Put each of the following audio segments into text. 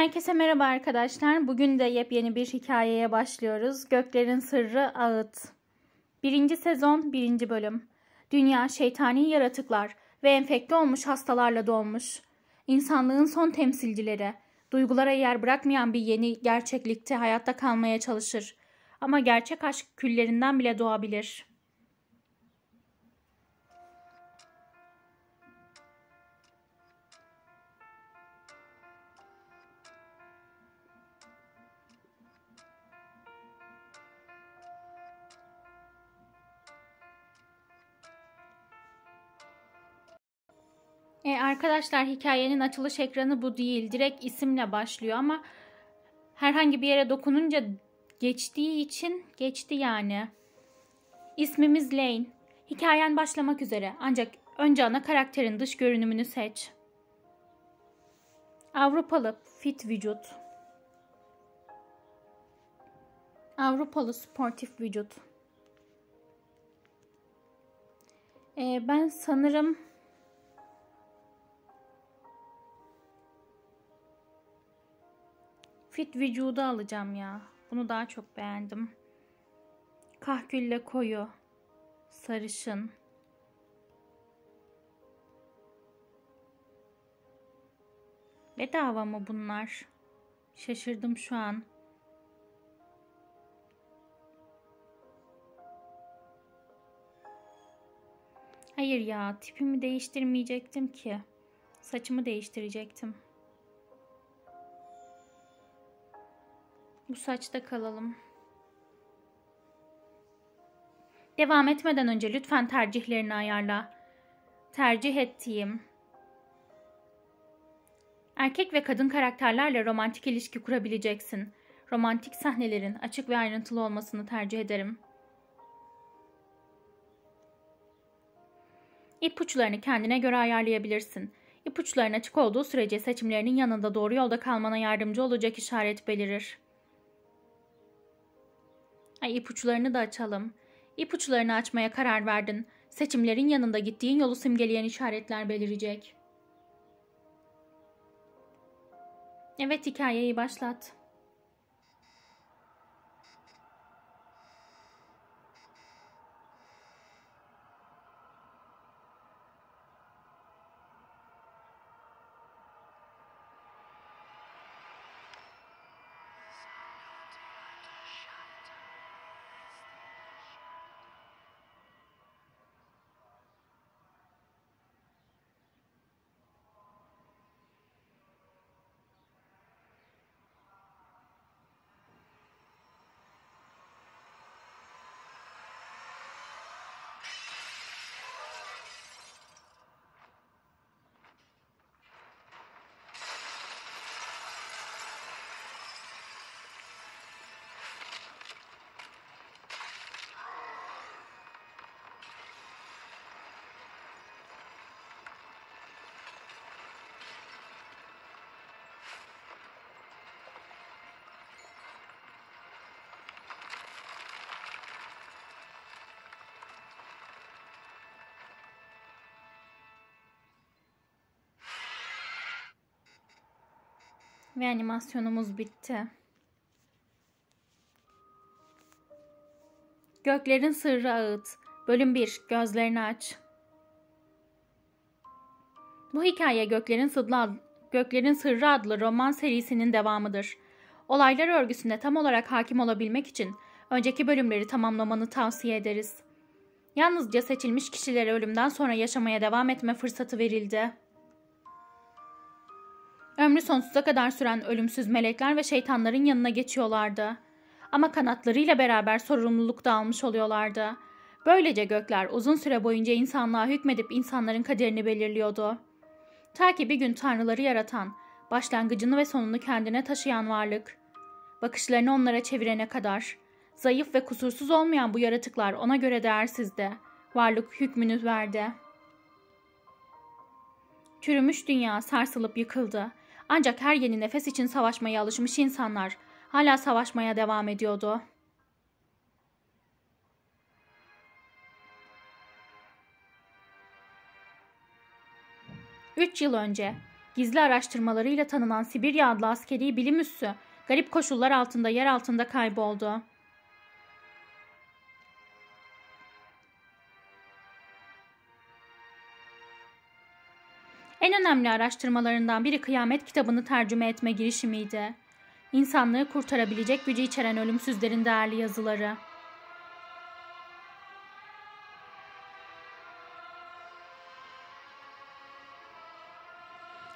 Herkese merhaba arkadaşlar. Bugün de yepyeni bir hikayeye başlıyoruz. Göklerin Sırrı Ağıt. 1. sezon 1. bölüm. Dünya şeytani yaratıklar ve enfekte olmuş hastalarla dolmuş. İnsanlığın son temsilcileri. Duygulara yer bırakmayan bir yeni gerçeklikte hayatta kalmaya çalışır. Ama gerçek aşk küllerinden bile doğabilir. Arkadaşlar, hikayenin açılış ekranı bu değil. Direkt isimle başlıyor ama herhangi bir yere dokununca geçtiği için geçti yani. İsmimiz Lane. Hikayen başlamak üzere. Ancak önce ana karakterin dış görünümünü seç. Avrupalı fit vücut. Avrupalı sportif vücut. Ben sanırım fit vücudu alacağım ya. Bunu daha çok beğendim. Kahkülle koyu. Sarışın. Bedava mı bunlar? Şaşırdım şu an. Hayır ya. Tipimi değiştirmeyecektim ki. Saçımı değiştirecektim. Bu saçta kalalım. Devam etmeden önce lütfen tercihlerini ayarla. Tercih ettiğim. Erkek ve kadın karakterlerle romantik ilişki kurabileceksin. Romantik sahnelerin açık ve ayrıntılı olmasını tercih ederim. İpuçlarını kendine göre ayarlayabilirsin. İpuçların açık olduğu sürece seçimlerinin yanında doğru yolda kalmana yardımcı olacak işaret belirir. İpuçlarını da açalım. İpuçlarını açmaya karar verdin. Seçimlerin yanında gittiğin yolu simgeleyen işaretler belirecek. Evet, hikayeyi başlat. Ve animasyonumuz bitti. Göklerin Sırrı Ağıt. Bölüm 1. Gözlerini aç. Bu hikaye Göklerin Sırrı adlı roman serisinin devamıdır. Olaylar örgüsüne tam olarak hakim olabilmek için önceki bölümleri tamamlamanı tavsiye ederiz. Yalnızca seçilmiş kişilere ölümden sonra yaşamaya devam etme fırsatı verildi. Ömrü sonsuza kadar süren ölümsüz melekler ve şeytanların yanına geçiyorlardı. Ama kanatlarıyla beraber sorumluluk da almış oluyorlardı. Böylece gökler uzun süre boyunca insanlığa hükmedip insanların kaderini belirliyordu. Ta ki bir gün tanrıları yaratan, başlangıcını ve sonunu kendine taşıyan varlık, bakışlarını onlara çevirene kadar, zayıf ve kusursuz olmayan bu yaratıklar ona göre değersizdi. Varlık hükmünü verdi. Çürümüş dünya sarsılıp yıkıldı. Ancak her yeni nefes için savaşmaya alışmış insanlar hala savaşmaya devam ediyordu. Üç yıl önce Gizli araştırmalarıyla tanınan Sibirya adlı askeri bilim üssü garip koşullar altında yer altında kayboldu. En önemli araştırmalarından biri Kıyamet kitabını tercüme etme girişimiydi. İnsanlığı kurtarabilecek gücü içeren ölümsüzlerin değerli yazıları.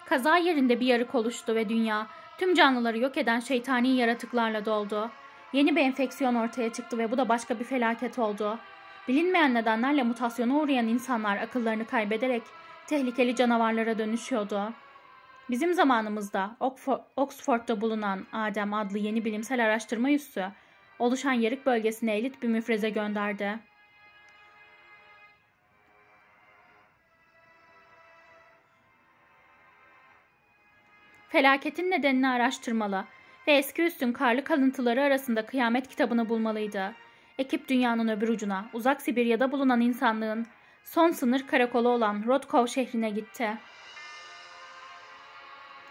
Kaza yerinde bir yarık oluştu ve dünya tüm canlıları yok eden şeytani yaratıklarla doldu. Yeni bir enfeksiyon ortaya çıktı ve bu da başka bir felaket oldu. Bilinmeyen nedenlerle mutasyona uğrayan insanlar akıllarını kaybederek tehlikeli canavarlara dönüşüyordu. Bizim zamanımızda Oxford'da bulunan Adem adlı yeni bilimsel araştırma üssü oluşan yarık bölgesine elit bir müfreze gönderdi. Felaketin nedenini araştırmalı ve eski üssün karlı kalıntıları arasında Kıyamet kitabını bulmalıydı. Ekip dünyanın öbür ucuna, uzak Sibirya'da bulunan insanlığın son sınır karakolu olan Rothkov şehrine gitti.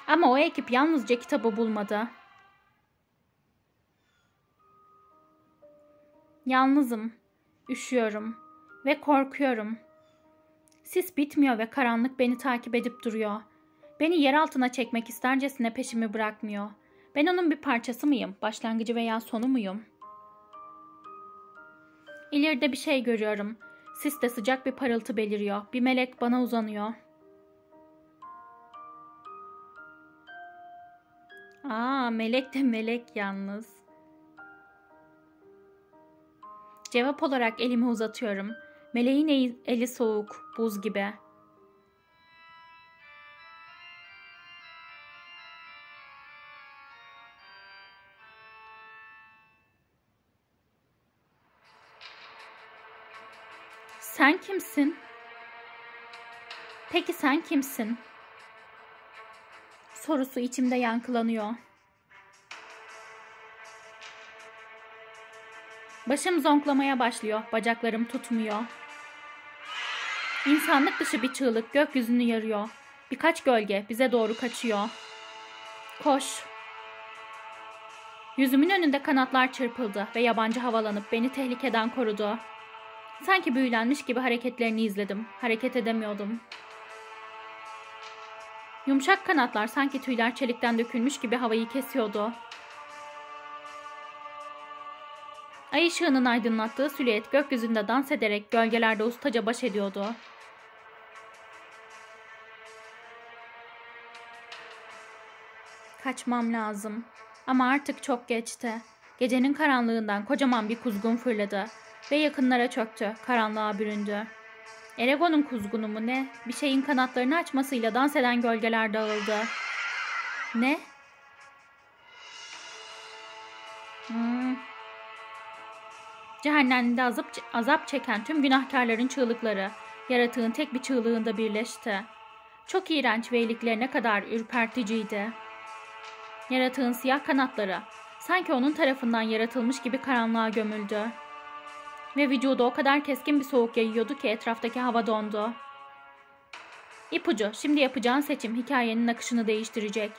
Ama o ekip yalnızca kitabı bulmadı. Yalnızım, üşüyorum ve korkuyorum. Sis bitmiyor ve karanlık beni takip edip duruyor. Beni yer altına çekmek istercesine peşimi bırakmıyor. Ben onun bir parçası mıyım? Başlangıcı veya sonu muyum? İleride bir şey görüyorum. Siste sıcak bir parıltı beliriyor. Bir melek bana uzanıyor. Aa, melek de melek yalnız. Cevap olarak elimi uzatıyorum. Meleğin eli soğuk, buz gibi. Sen kimsin? Peki sen kimsin? Sorusu içimde yankılanıyor. Başım zonklamaya başlıyor, bacaklarım tutmuyor. İnsanlık dışı bir çığlık gökyüzünü yarıyor. Birkaç gölge bize doğru kaçıyor. Koş. Yüzümün önünde kanatlar çırpıldı ve yabancı havalanıp beni tehlikeden korudu. Sanki büyülenmiş gibi hareketlerini izledim. Hareket edemiyordum. Yumuşak kanatlar sanki tüyler çelikten dökülmüş gibi havayı kesiyordu. Ay ışığının aydınlattığı silüet gökyüzünde dans ederek gölgelerde ustaca baş ediyordu. Kaçmam lazım. Ama artık çok geçti. Gecenin karanlığından kocaman bir kuzgun fırladı ve yakınlara çöktü, karanlığa büründü. Erebon'un kuzgunu mu ne? Bir şeyin kanatlarını açmasıyla dans eden gölgeler dağıldı. Ne? Cehennemde azap çeken tüm günahkarların çığlıkları, yaratığın tek bir çığlığında birleşti. Çok iğrenç ve iliklerine kadar ürperticiydi. Yaratığın siyah kanatları, sanki onun tarafından yaratılmış gibi karanlığa gömüldü. Ve vücuda o kadar keskin bir soğuk yayıyordu ki etraftaki hava dondu. İpucu, şimdi yapacağın seçim hikayenin akışını değiştirecek.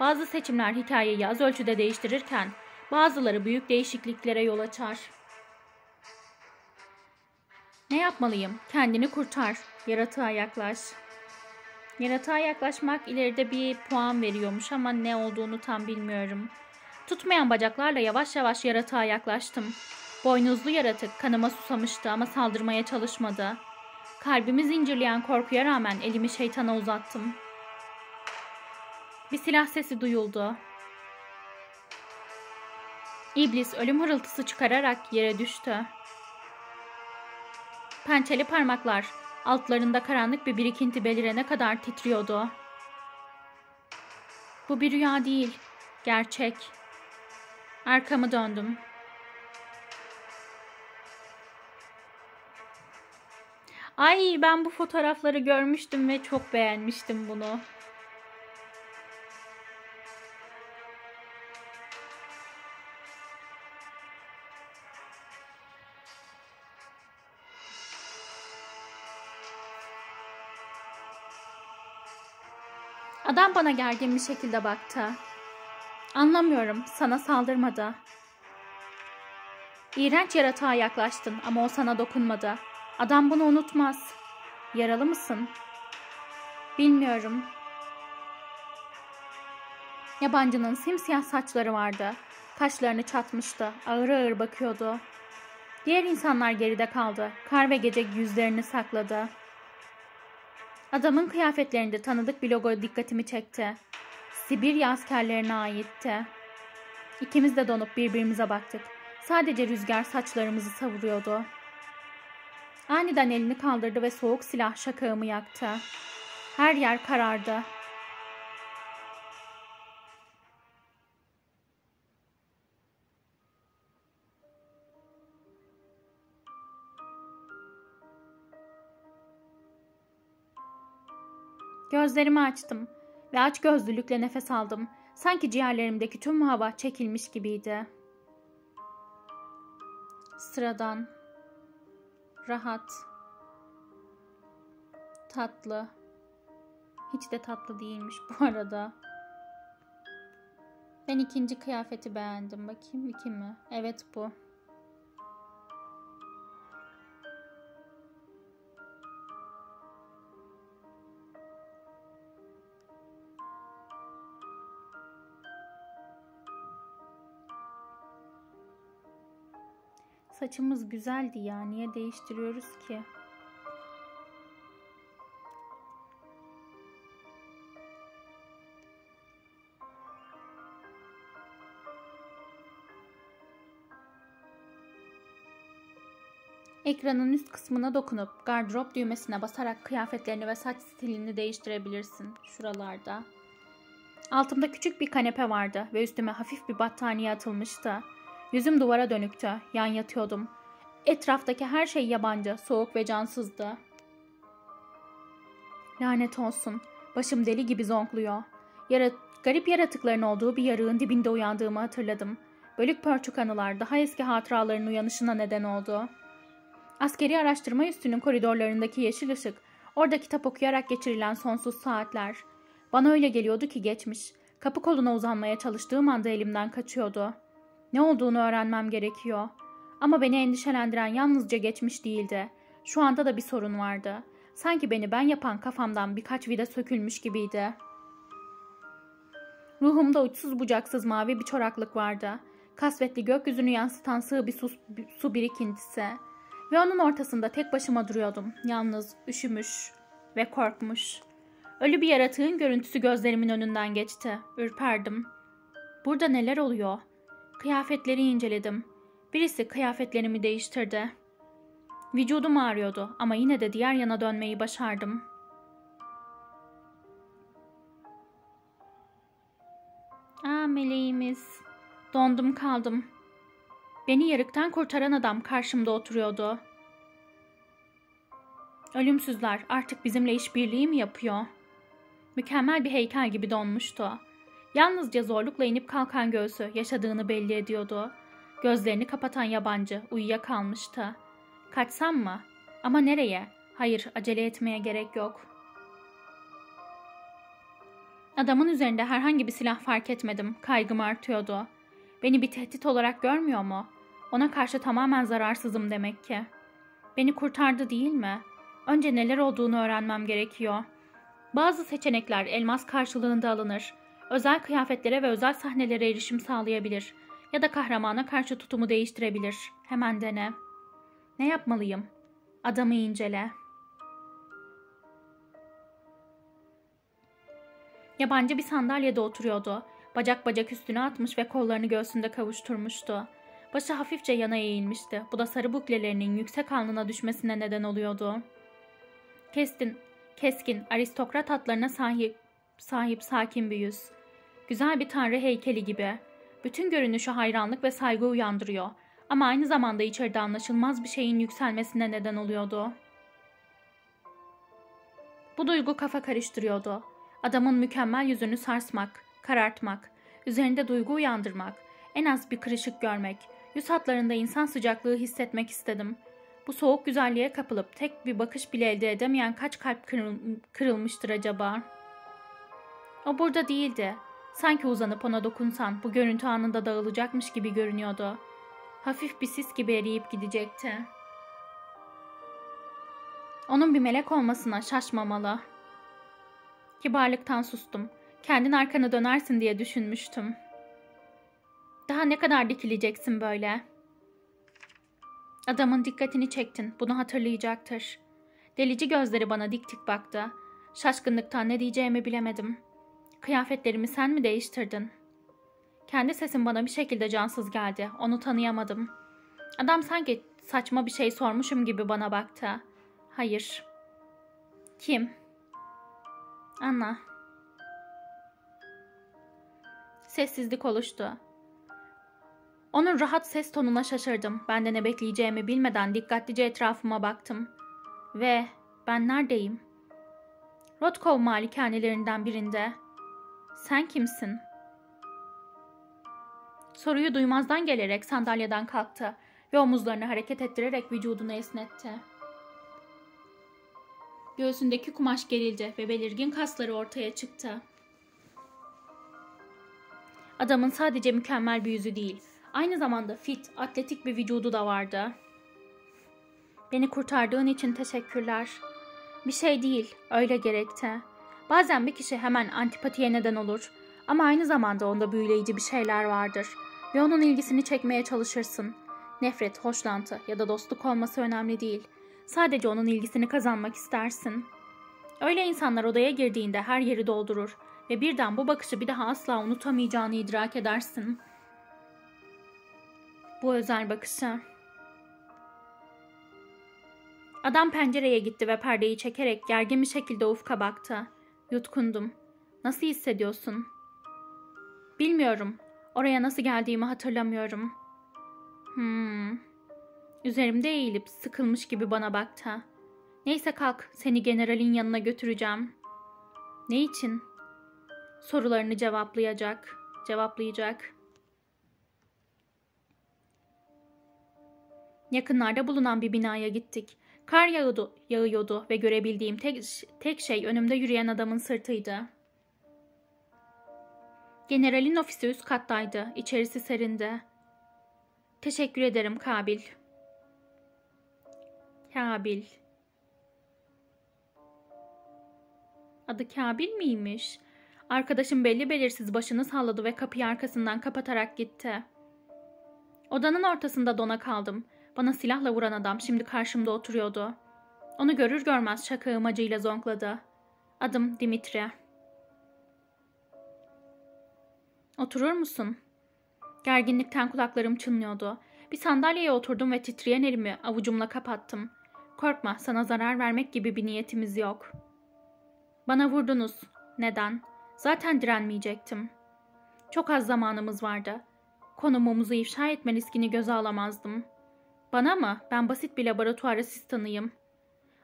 Bazı seçimler hikayeyi az ölçüde değiştirirken, bazıları büyük değişikliklere yol açar. Ne yapmalıyım? Kendini kurtar. Yaratığa yaklaş. Yaratığa yaklaşmak ileride bir puan veriyormuş ama ne olduğunu tam bilmiyorum. Tutmayan bacaklarla yavaş yavaş yaratığa yaklaştım. Boynuzlu yaratık kanıma susamıştı ama saldırmaya çalışmadı. Kalbimi zincirleyen korkuya rağmen elimi şeytana uzattım. Bir silah sesi duyuldu. İblis ölüm hırıltısı çıkararak yere düştü. Pençeli parmaklar altlarında karanlık bir birikinti belirene kadar titriyordu. Bu bir rüya değil, gerçek. Arkamı döndüm. Ay, ben bu fotoğrafları görmüştüm ve çok beğenmiştim bunu. Adam bana gergin bir şekilde baktı. Anlamıyorum, sana saldırmadı. İğrenç yaratığa yaklaştın ama o sana dokunmadı. Adam bunu unutmaz. Yaralı mısın? Bilmiyorum. Yabancının simsiyah saçları vardı. Kaşlarını çatmıştı. Ağır ağır bakıyordu. Diğer insanlar geride kaldı. Kar ve gece yüzlerini sakladı. Adamın kıyafetlerinde tanıdık bir logo dikkatimi çekti. Sibirya askerlerine aitti. İkimiz de donup birbirimize baktık. Sadece rüzgar saçlarımızı savuruyordu. Aniden elini kaldırdı ve soğuk silah şakağımı yaktı. Her yer karardı. Gözlerimi açtım ve açgözlülükle nefes aldım. Sanki ciğerlerimdeki tüm hava çekilmiş gibiydi. Sıradan, rahat, tatlı, hiç de tatlı değilmiş bu arada. Ben ikinci kıyafeti beğendim. Bakayım, iki mi? Evet, bu. Saçımız güzeldi ya. Niye değiştiriyoruz ki? Ekranın üst kısmına dokunup gardırop düğmesine basarak kıyafetlerini ve saç stilini değiştirebilirsin şuralarda. Altımda küçük bir kanepe vardı ve üstüme hafif bir battaniye atılmıştı. Yüzüm duvara dönüktü, yan yatıyordum. Etraftaki her şey yabancı, soğuk ve cansızdı. Lanet olsun, başım deli gibi zonkluyor. Garip yaratıkların olduğu bir yarığın dibinde uyandığımı hatırladım. Bölük pörçük anılar daha eski hatıraların uyanışına neden oldu. Askeri araştırma üssünün koridorlarındaki yeşil ışık, orada kitap okuyarak geçirilen sonsuz saatler. Bana öyle geliyordu ki geçmiş, kapı koluna uzanmaya çalıştığım anda elimden kaçıyordu. Ne olduğunu öğrenmem gerekiyor. Ama beni endişelendiren yalnızca geçmiş değildi. Şu anda da bir sorun vardı. Sanki beni ben yapan kafamdan birkaç vida sökülmüş gibiydi. Ruhumda uçsuz bucaksız mavi bir çoraklık vardı. Kasvetli gökyüzünü yansıtan sığ bir su birikintisi. Ve onun ortasında tek başıma duruyordum. Yalnız, üşümüş ve korkmuş. Ölü bir yaratığın görüntüsü gözlerimin önünden geçti. Ürperdim. Burada neler oluyor? Kıyafetleri inceledim. Birisi kıyafetlerimi değiştirdi. Vücudum ağrıyordu ama yine de diğer yana dönmeyi başardım. Aa, meleğimiz. Dondum kaldım. Beni yarıktan kurtaran adam karşımda oturuyordu. Ölümsüzler artık bizimle işbirliği mi yapıyor? Mükemmel bir heykel gibi donmuştu. Yalnızca zorlukla inip kalkan göğsü yaşadığını belli ediyordu. Gözlerini kapatan yabancı uyuyakalmıştı. Kaçsam mı? Ama nereye? Hayır, acele etmeye gerek yok. Adamın üzerinde herhangi bir silah fark etmedim. Kaygım artıyordu. Beni bir tehdit olarak görmüyor mu? Ona karşı tamamen zararsızım demek ki. Beni kurtardı değil mi? Önce neler olduğunu öğrenmem gerekiyor. Bazı seçenekler elmas karşılığında alınır. Özel kıyafetlere ve özel sahnelere erişim sağlayabilir. Ya da kahramana karşı tutumu değiştirebilir. Hemen dene. Ne yapmalıyım? Adamı incele. Yabancı bir sandalyede oturuyordu. Bacak bacak üstüne atmış ve kollarını göğsünde kavuşturmuştu. Başı hafifçe yana eğilmişti. Bu da sarı buklelerinin yüksek alnına düşmesine neden oluyordu. Keskin, aristokrat hatlarına sahip sakin bir yüz. Güzel bir tanrı heykeli gibi. Bütün görünüşü hayranlık ve saygı uyandırıyor. Ama aynı zamanda içeride anlaşılmaz bir şeyin yükselmesine neden oluyordu. Bu duygu kafa karıştırıyordu. Adamın mükemmel yüzünü sarsmak, karartmak, üzerinde duygu uyandırmak, en az bir kırışık görmek, yüz hatlarında insan sıcaklığı hissetmek istedim. Bu soğuk güzelliğe kapılıp tek bir bakış bile elde edemeyen kaç kalp kırılmıştır acaba? O burada değildi. Sanki uzanıp ona dokunsan bu görüntü anında dağılacakmış gibi görünüyordu. Hafif bir sis gibi eriyip gidecekti. Onun bir melek olmasına şaşmamalı. Kibarlıktan sustum. Kendin arkana dönersin diye düşünmüştüm. Daha ne kadar dikileceksin böyle? Adamın dikkatini çektin. Bunu hatırlayacaktır. Delici gözleri bana dik dik baktı. Şaşkınlıktan ne diyeceğimi bilemedim. Kıyafetlerimi sen mi değiştirdin? Kendi sesim bana bir şekilde cansız geldi. Onu tanıyamadım. Adam sanki saçma bir şey sormuşum gibi bana baktı. Hayır. Kim? Anna. Sessizlik oluştu. Onun rahat ses tonuna şaşırdım. Ben de ne bekleyeceğimi bilmeden dikkatlice etrafıma baktım. Ve ben neredeyim? Rothkov malikanelerinden birinde. Sen kimsin? Soruyu duymazdan gelerek sandalyeden kalktı ve omuzlarını hareket ettirerek vücudunu esnetti. Göğsündeki kumaş gerildi ve belirgin kasları ortaya çıktı. Adamın sadece mükemmel bir yüzü değil, aynı zamanda fit, atletik bir vücudu da vardı. Beni kurtardığın için teşekkürler. Bir şey değil, öyle gerekti. Bazen bir kişi hemen antipatiye neden olur ama aynı zamanda onda büyüleyici bir şeyler vardır ve onun ilgisini çekmeye çalışırsın. Nefret, hoşlantı ya da dostluk olması önemli değil. Sadece onun ilgisini kazanmak istersin. Öyle insanlar odaya girdiğinde her yeri doldurur ve birden bu bakışı bir daha asla unutamayacağını idrak edersin. Bu özel bakışı. Adam pencereye gitti ve perdeyi çekerek gergin bir şekilde ufka baktı. Yutkundum. Nasıl hissediyorsun? Bilmiyorum. Oraya nasıl geldiğimi hatırlamıyorum. Üzerimde eğilip sıkılmış gibi bana baktı. Neyse kalk, seni generalin yanına götüreceğim. Ne için? Sorularını cevaplayacak. Yakınlarda bulunan bir binaya gittik. Kar yağıyordu ve görebildiğim tek şey önümde yürüyen adamın sırtıydı. Generalin ofisi üst kattaydı. İçerisi serindi. Teşekkür ederim Kabil. Kabil. Adı Kabil miymiş? Arkadaşım belli belirsiz başını salladı ve kapıyı arkasından kapatarak gitti. Odanın ortasında dona kaldım. Bana silahla vuran adam şimdi karşımda oturuyordu. Onu görür görmez şakağım acıyla zonkladı. Adım Dimitri. Oturur musun? Gerginlikten kulaklarım çınlıyordu. Bir sandalyeye oturdum ve titreyen elimi avucumla kapattım. Korkma, sana zarar vermek gibi bir niyetimiz yok. Bana vurdunuz. Neden? Zaten direnmeyecektim. Çok az zamanımız vardı. Konumumuzu ifşa etme riskini göze alamazdım. Bana mı? Ben basit bir laboratuvar asistanıyım.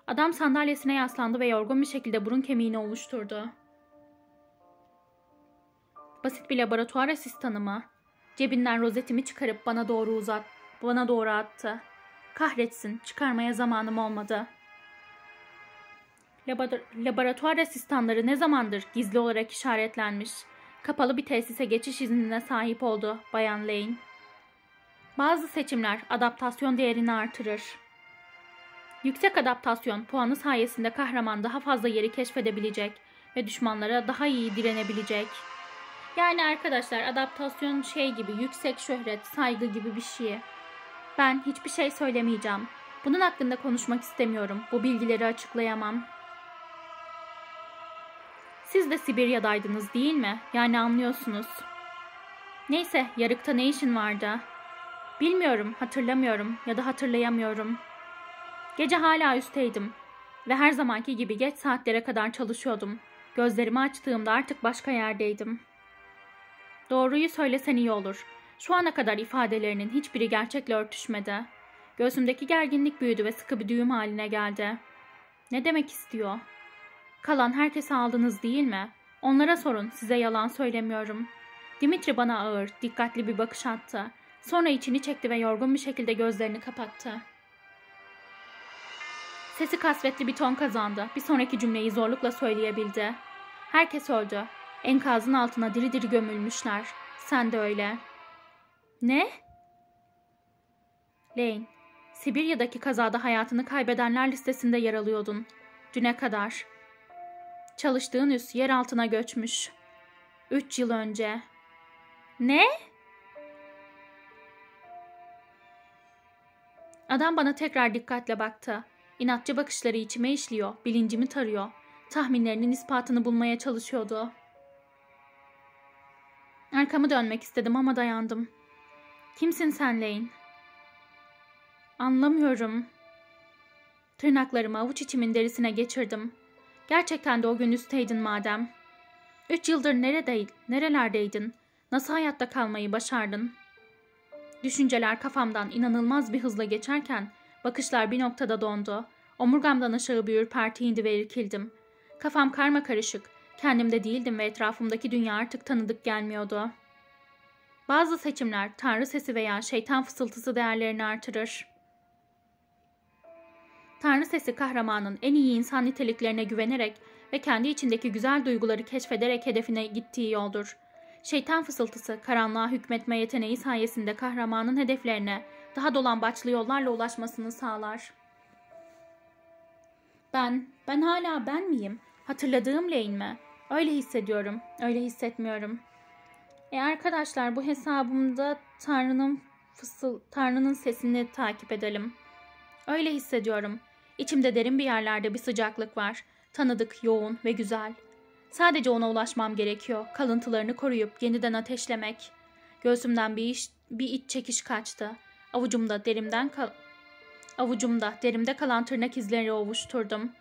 Adam sandalyesine yaslandı ve yorgun bir şekilde burun kemiğini oluşturdu. Basit bir laboratuvar asistanı mı? Cebinden rozetimi çıkarıp bana doğru attı. Kahretsin, çıkarmaya zamanım olmadı. Laboratuvar asistanları ne zamandır gizli olarak işaretlenmiş? Kapalı bir tesise geçiş iznine sahip oldu Bayan Lane. Bazı seçimler adaptasyon değerini artırır. Yüksek adaptasyon puanı sayesinde kahraman daha fazla yeri keşfedebilecek ve düşmanlara daha iyi direnebilecek. Yani arkadaşlar, adaptasyon şey gibi, yüksek şöhret, saygı gibi bir şey. Ben hiçbir şey söylemeyeceğim. Bunun hakkında konuşmak istemiyorum. Bu bilgileri açıklayamam. Siz de Sibirya'daydınız değil mi? Yani anlıyorsunuz. Neyse, yarıkta ne işin vardı? Bilmiyorum, hatırlamıyorum ya da hatırlayamıyorum. Gece hala üstteydim ve her zamanki gibi geç saatlere kadar çalışıyordum. Gözlerimi açtığımda artık başka yerdeydim. Doğruyu söylesen iyi olur. Şu ana kadar ifadelerinin hiçbiri gerçekle örtüşmedi. Göğsümdeki gerginlik büyüdü ve sıkı bir düğüm haline geldi. Ne demek istiyor? Kalan herkesi aldınız değil mi? Onlara sorun, size yalan söylemiyorum. Dimitri bana ağır, dikkatli bir bakış attı. Sonra içini çekti ve yorgun bir şekilde gözlerini kapattı. Sesi kasvetli bir ton kazandı. Bir sonraki cümleyi zorlukla söyleyebildi. Herkes öldü. Enkazın altına diri diri gömülmüşler. Sen de öyle. Ne? Lane, Sibirya'daki kazada hayatını kaybedenler listesinde yer alıyordun. Düne kadar. Çalıştığın üs yer altına göçmüş. 3 yıl önce. Ne? Adam bana tekrar dikkatle baktı. İnatçı bakışları içime işliyor, bilincimi tarıyor. Tahminlerinin ispatını bulmaya çalışıyordu. Arkamı dönmek istedim ama dayandım. Kimsin sen Lane? Anlamıyorum. Tırnaklarımı avuç içimin derisine geçirdim. Gerçekten de o gün üsteydin madem. 3 yıldır nerelerdeydin? Nasıl hayatta kalmayı başardın? Düşünceler kafamdan inanılmaz bir hızla geçerken bakışlar bir noktada dondu. Omurgamdan aşağı bir ürperti indi ve irkildim. Kafam karmakarışık. Kendimde değildim ve etrafımdaki dünya artık tanıdık gelmiyordu. Bazı seçimler tanrı sesi veya şeytan fısıltısı değerlerini artırır. Tanrı sesi kahramanın en iyi insan niteliklerine güvenerek ve kendi içindeki güzel duyguları keşfederek hedefine gittiği yoldur. Şeytan fısıltısı karanlığa hükmetme yeteneği sayesinde kahramanın hedeflerine daha dolambaçlı yollarla ulaşmasını sağlar. Ben hala ben miyim? Hatırladığım Lane mi? Öyle hissediyorum, öyle hissetmiyorum. Arkadaşlar bu hesabımda Tanrı'nın sesini takip edelim. Öyle hissediyorum. İçimde derin bir yerlerde bir sıcaklık var. Tanıdık, yoğun ve güzel. Sadece ona ulaşmam gerekiyor. Kalıntılarını koruyup yeniden ateşlemek. Göğsümden bir iç çekiş kaçtı. Avucumda derimde kalan tırnak izleri ovuşturdum.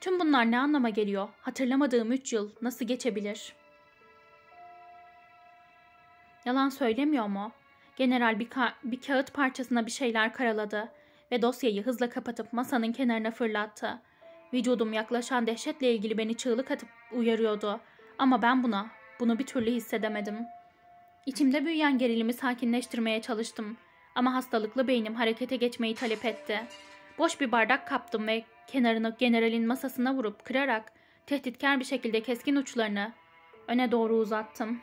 Tüm bunlar ne anlama geliyor? Hatırlamadığım 3 yıl nasıl geçebilir? Yalan söylemiyor mu? General bir kağıt parçasına bir şeyler karaladı ve dosyayı hızla kapatıp masanın kenarına fırlattı. Vücudum yaklaşan dehşetle ilgili beni çığlık atıp uyarıyordu ama ben bunu bir türlü hissedemedim. İçimde büyüyen gerilimi sakinleştirmeye çalıştım ama hastalıklı beynim harekete geçmeyi talep etti. Boş bir bardak kaptım ve kenarını generalin masasına vurup kırarak tehditkar bir şekilde keskin uçlarını öne doğru uzattım.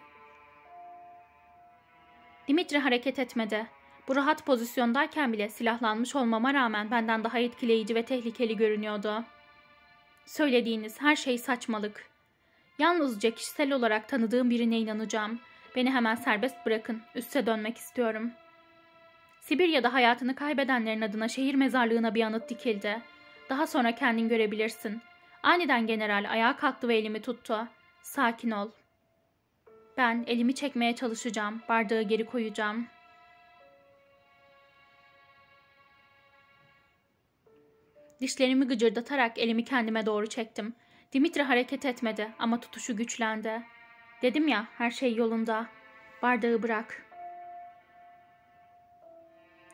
Dimitri hareket etmedi. Bu rahat pozisyondayken bile silahlanmış olmama rağmen benden daha etkileyici ve tehlikeli görünüyordu. Söylediğiniz her şey saçmalık. Yalnızca kişisel olarak tanıdığım birine inanacağım. Beni hemen serbest bırakın. Üste dönmek istiyorum. Sibirya'da hayatını kaybedenlerin adına şehir mezarlığına bir anıt dikildi. Daha sonra kendin görebilirsin. Aniden general ayağa kalktı ve elimi tuttu. Sakin ol. Ben elimi çekmeye çalışacağım. Bardağı geri koyacağım. Dişlerimi gıcırdatarak elimi kendime doğru çektim. Dimitri hareket etmedi ama tutuşu güçlendi. Dedim ya, her şey yolunda. Bardağı bırak.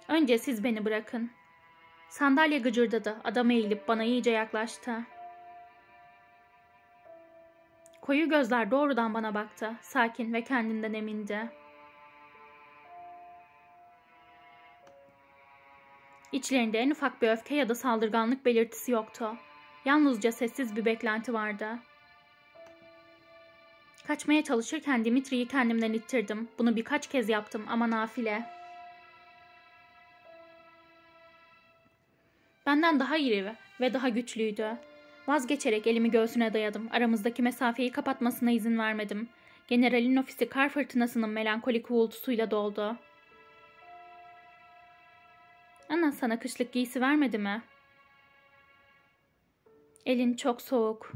Önce siz beni bırakın. Sandalye gıcırdadı. Adam eğilip bana iyice yaklaştı. Koyu gözler doğrudan bana baktı. Sakin ve kendinden emindi. İçlerinde en ufak bir öfke ya da saldırganlık belirtisi yoktu. Yalnızca sessiz bir beklenti vardı. Kaçmaya çalışırken Dimitri'yi kendimden ittirdim. Bunu birkaç kez yaptım ama nafile. Benden daha iri ve daha güçlüydü. Vazgeçerek elimi göğsüne dayadım. Aramızdaki mesafeyi kapatmasına izin vermedim. Generalin ofisi kar fırtınasının melankolik uğultusuyla doldu. Ana sana kışlık giysi vermedi mi? Elin çok soğuk.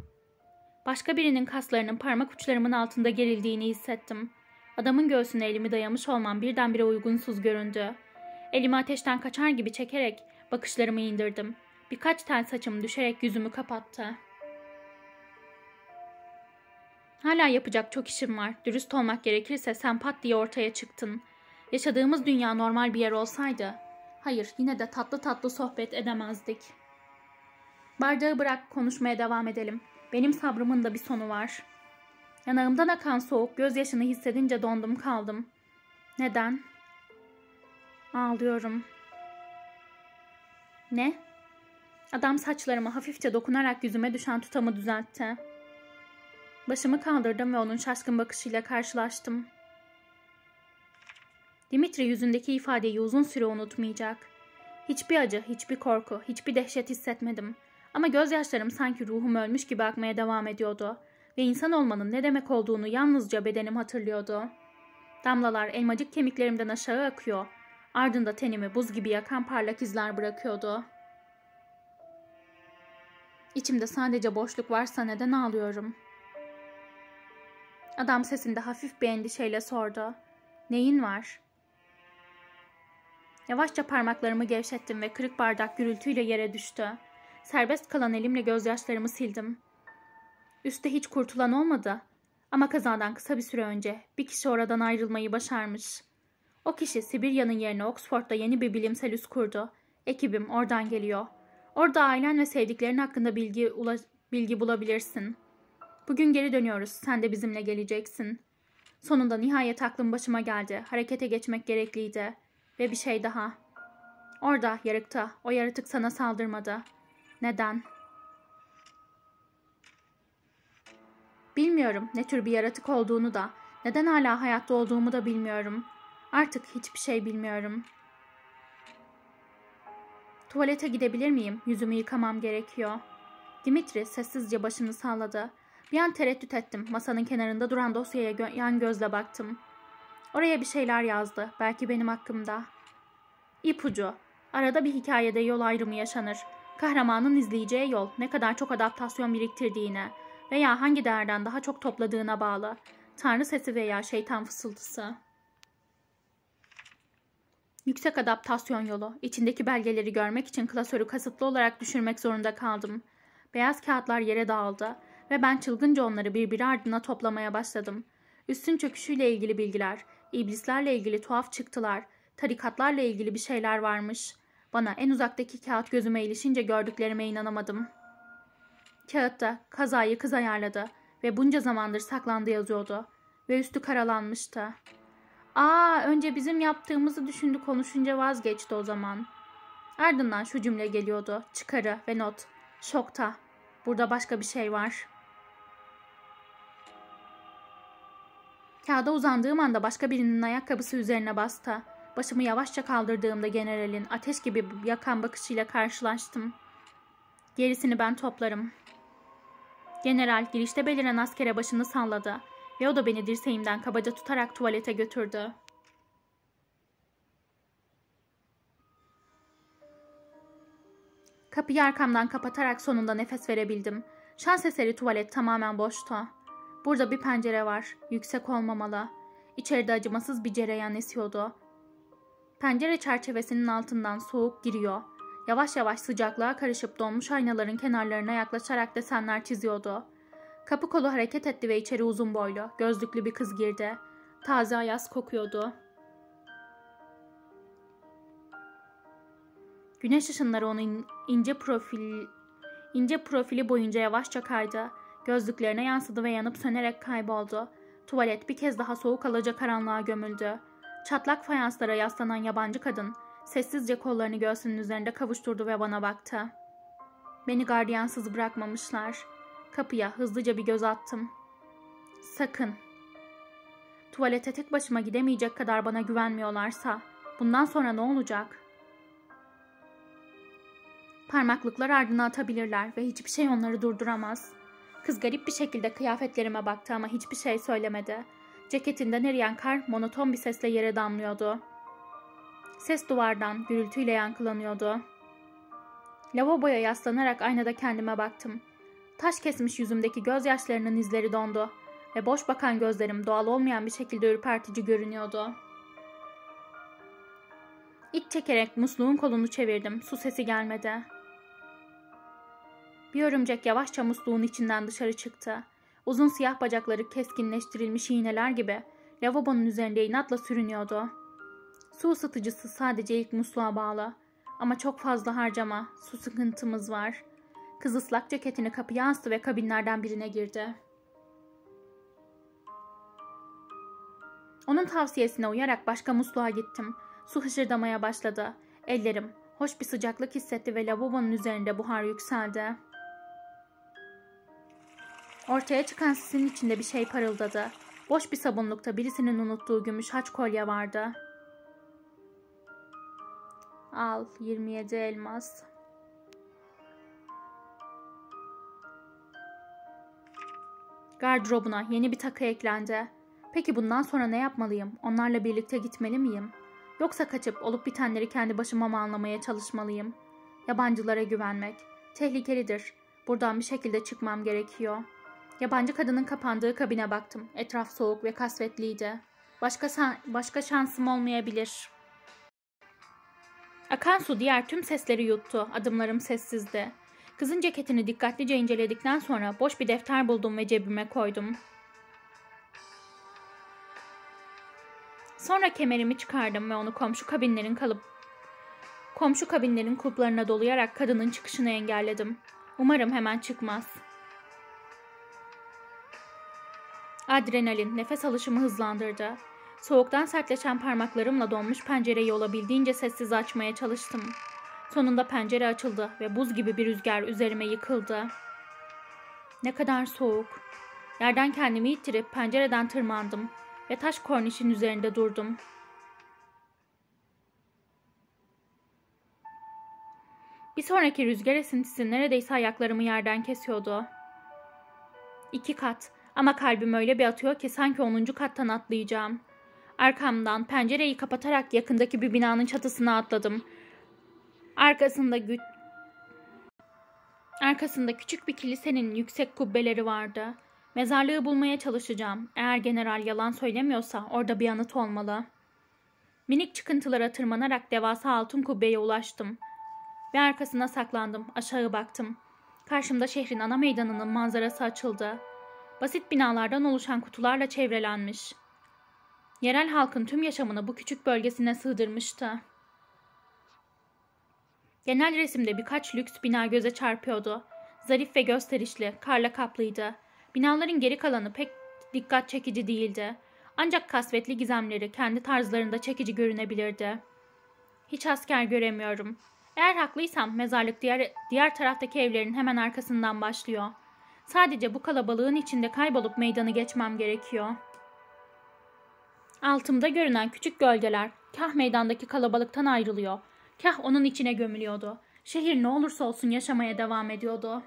Başka birinin kaslarının parmak uçlarımın altında gerildiğini hissettim. Adamın göğsüne elimi dayamış olmam birdenbire uygunsuz göründü. Elimi ateşten kaçar gibi çekerek bakışlarımı indirdim. Birkaç tel saçım düşerek yüzümü kapattı. Hala yapacak çok işim var. Dürüst olmak gerekirse sen pat diye ortaya çıktın. Yaşadığımız dünya normal bir yer olsaydı, hayır, yine de tatlı tatlı sohbet edemezdik. Bardağı bırak, konuşmaya devam edelim. Benim sabrımın da bir sonu var. Yanağımdan akan soğuk gözyaşını hissedince dondum kaldım. Neden? Ağlıyorum. Ne? Adam saçlarıma hafifçe dokunarak yüzüme düşen tutamı düzeltti. Başımı kaldırdım ve onun şaşkın bakışıyla karşılaştım. Dimitri yüzündeki ifadeyi uzun süre unutmayacak. Hiçbir acı, hiçbir korku, hiçbir dehşet hissetmedim. Ama gözyaşlarım sanki ruhum ölmüş gibi akmaya devam ediyordu. Ve insan olmanın ne demek olduğunu yalnızca bedenim hatırlıyordu. Damlalar elmacık kemiklerimden aşağı akıyor. Ardında tenimi buz gibi yakan parlak izler bırakıyordu. İçimde sadece boşluk varsa neden ağlıyorum? Adam sesinde hafif bir endişeyle sordu. "Neyin var?" Yavaşça parmaklarımı gevşettim ve kırık bardak gürültüyle yere düştü. Serbest kalan elimle gözyaşlarımı sildim. Üste hiç kurtulan olmadı ama kazadan kısa bir süre önce bir kişi oradan ayrılmayı başarmış. O kişi Sibirya'nın yerine Oxford'da yeni bir bilimsel üs kurdu. Ekibim oradan geliyor. Orada ailen ve sevdiklerin hakkında bilgi bulabilirsin. Bugün geri dönüyoruz, sen de bizimle geleceksin. Sonunda nihayet aklım başıma geldi. Harekete geçmek gerekliydi. Ve bir şey daha. Orada, yarıkta, o yaratık sana saldırmadı. Neden? Bilmiyorum ne tür bir yaratık olduğunu da, neden hala hayatta olduğumu da bilmiyorum. Artık hiçbir şey bilmiyorum. Tuvalete gidebilir miyim? Yüzümü yıkamam gerekiyor. Dimitri sessizce başını salladı. Bir an tereddüt ettim. Masanın kenarında duran dosyaya yan gözle baktım. Oraya bir şeyler yazdı. Belki benim hakkımda. İpucu. Arada bir hikayede yol ayrımı yaşanır. Kahramanın izleyeceği yol ne kadar çok adaptasyon biriktirdiğine veya hangi değerden daha çok topladığına bağlı. Tanrı sesi veya şeytan fısıltısı. Yüksek adaptasyon yolu. İçindeki belgeleri görmek için klasörü kasıtlı olarak düşürmek zorunda kaldım. Beyaz kağıtlar yere dağıldı ve ben çılgınca onları birbiri ardına toplamaya başladım. Üstün çöküşüyle ilgili bilgiler, iblislerle ilgili tuhaf çıktılar, tarikatlarla ilgili bir şeyler varmış. Bana en uzaktaki kağıt gözüme ilişince gördüklerime inanamadım. Kağıtta kazayı kız ayarladı ve bunca zamandır saklandı yazıyordu ve üstü karalanmıştı. "Aa, önce bizim yaptığımızı düşündü konuşunca vazgeçti o zaman." Ardından şu cümle geliyordu, çıkarı ve not. Şokta. Burada başka bir şey var. Kağıda uzandığım anda başka birinin ayakkabısı üzerine bastı. Başımı yavaşça kaldırdığımda generalin ateş gibi yakan bakışıyla karşılaştım. "Gerisini ben toplarım." General girişte beliren askere başını salladı ve o da beni dirseğimden kabaca tutarak tuvalete götürdü. Kapıyı arkamdan kapatarak sonunda nefes verebildim. Şans eseri tuvalet tamamen boştu. Burada bir pencere var. Yüksek olmamalı. İçeride acımasız bir cereyan esiyordu. Pencere çerçevesinin altından soğuk giriyor. Yavaş yavaş sıcaklığa karışıp donmuş aynaların kenarlarına yaklaşarak desenler çiziyordu. Kapı kolu hareket etti ve içeri uzun boylu, gözlüklü bir kız girdi. Taze ayaz kokuyordu. Güneş ışınları onun ince profili boyunca yavaşça kaydı. Gözlüklerine yansıdı ve yanıp sönerek kayboldu. Tuvalet bir kez daha soğuk alacakaranlığa gömüldü. Çatlak fayanslara yaslanan yabancı kadın sessizce kollarını göğsünün üzerinde kavuşturdu ve bana baktı. Beni gardiyansız bırakmamışlar. Kapıya hızlıca bir göz attım. Sakın. Tuvalete tek başıma gidemeyecek kadar bana güvenmiyorlarsa bundan sonra ne olacak? Parmaklıklar ardına atabilirler ve hiçbir şey onları durduramaz. Kız garip bir şekilde kıyafetlerime baktı ama hiçbir şey söylemedi. Ceketinden eriyen kar monoton bir sesle yere damlıyordu. Ses duvardan gürültüyle yankılanıyordu. Lavaboya yaslanarak aynada kendime baktım. Taş kesmiş yüzümdeki gözyaşlarının izleri dondu ve boş bakan gözlerim doğal olmayan bir şekilde ürpertici görünüyordu. İç çekerek musluğun kolunu çevirdim. Su sesi gelmedi. Bir örümcek yavaşça musluğun içinden dışarı çıktı. Uzun siyah bacakları keskinleştirilmiş iğneler gibi lavabonun üzerinde inatla sürünüyordu. Su ısıtıcısı sadece ilk musluğa bağlı. Ama çok fazla harcama, su sıkıntımız var. Kız ıslak ceketini kapıya astı ve kabinlerden birine girdi. Onun tavsiyesine uyarak başka musluğa gittim. Su hışırdamaya başladı. Ellerim hoş bir sıcaklık hissetti ve lavabonun üzerinde buhar yükseldi. Ortaya çıkan sisin içinde bir şey parıldadı. Boş bir sabunlukta birisinin unuttuğu gümüş haç kolye vardı. Al, 27 elmas. Gardırobuna yeni bir takı eklendi. Peki bundan sonra ne yapmalıyım? Onlarla birlikte gitmeli miyim? Yoksa kaçıp olup bitenleri kendi başıma mı anlamaya çalışmalıyım? Yabancılara güvenmek tehlikelidir. Buradan bir şekilde çıkmam gerekiyor. Yabancı kadının kapandığı kabine baktım. Etraf soğuk ve kasvetliydi. Başka şansım olmayabilir. Akan su diğer tüm sesleri yuttu. Adımlarım sessizdi. Kızın ceketini dikkatlice inceledikten sonra boş bir defter buldum ve cebime koydum. Sonra kemerimi çıkardım ve onu komşu kabinlerin kulplarına dolayarak kadının çıkışını engelledim. Umarım hemen çıkmaz. Adrenalin nefes alışımı hızlandırdı. Soğuktan sertleşen parmaklarımla donmuş pencereyi olabildiğince sessiz açmaya çalıştım. Sonunda pencere açıldı ve buz gibi bir rüzgar üzerime yıkıldı. Ne kadar soğuk. Yerden kendimi ittirip pencereden tırmandım ve taş kornişin üzerinde durdum. Bir sonraki rüzgar esintisi neredeyse ayaklarımı yerden kesiyordu. 2 kat ama kalbim öyle bir atıyor ki sanki 10. kattan atlayacağım. Arkamdan pencereyi kapatarak yakındaki bir binanın çatısına atladım. Arkasında küçük bir kilisenin yüksek kubbeleri vardı. Mezarlığı bulmaya çalışacağım. Eğer general yalan söylemiyorsa orada bir anıt olmalı. Minik çıkıntılara tırmanarak devasa altın kubbeye ulaştım. Ve arkasına saklandım. Aşağı baktım. Karşımda şehrin ana meydanının manzarası açıldı. Basit binalardan oluşan kutularla çevrelenmiş. Yerel halkın tüm yaşamını bu küçük bölgesine sığdırmıştı. Genel resimde birkaç lüks bina göze çarpıyordu. Zarif ve gösterişli, karla kaplıydı. Binaların geri kalanı pek dikkat çekici değildi. Ancak kasvetli gizemleri kendi tarzlarında çekici görünebilirdi. Hiç asker göremiyorum. Eğer haklıysam mezarlık diğer taraftaki evlerin hemen arkasından başlıyor. Sadece bu kalabalığın içinde kaybolup meydanı geçmem gerekiyor. Altımda görünen küçük gölgeler kah meydandaki kalabalıktan ayrılıyor, kah onun içine gömülüyordu. Şehir ne olursa olsun yaşamaya devam ediyordu.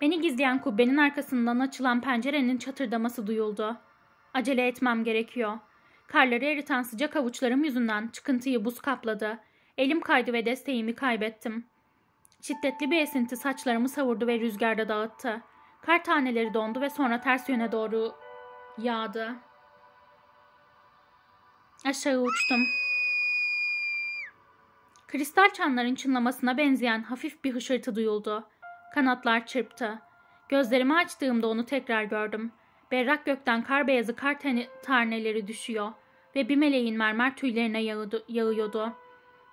Beni gizleyen kubbenin arkasından açılan pencerenin çatırdaması duyuldu. Acele etmem gerekiyor. Karları eriten sıcak avuçlarım yüzünden çıkıntıyı buz kapladı. Elim kaydı ve desteğimi kaybettim. Şiddetli bir esinti saçlarımı savurdu ve rüzgarda dağıttı. Kar taneleri dondu ve sonra ters yöne doğru yağdı. Aşağı uçtum. Kristal çanların çınlamasına benzeyen hafif bir hışırtı duyuldu. Kanatlar çırptı. Gözlerimi açtığımda onu tekrar gördüm. Berrak gökten kar beyazı kar taneleri düşüyor ve bir meleğin mermer tüylerine yağıyordu.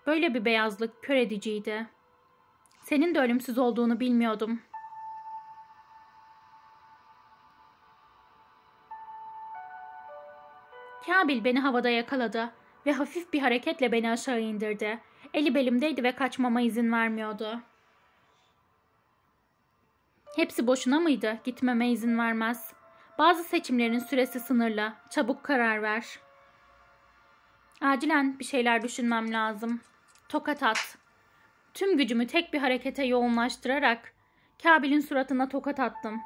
Böyle bir beyazlık kör ediciydi. Senin de ölümsüz olduğunu bilmiyordum. Kabil beni havada yakaladı ve hafif bir hareketle beni aşağı indirdi. Eli belimdeydi ve kaçmama izin vermiyordu. Hepsi boşuna mıydı? Gitmeme izin vermez. Bazı seçimlerin süresi sınırlı. Çabuk karar ver. Acilen bir şeyler düşünmem lazım. Tokat at. Tüm gücümü tek bir harekete yoğunlaştırarak Kabil'in suratına tokat attım.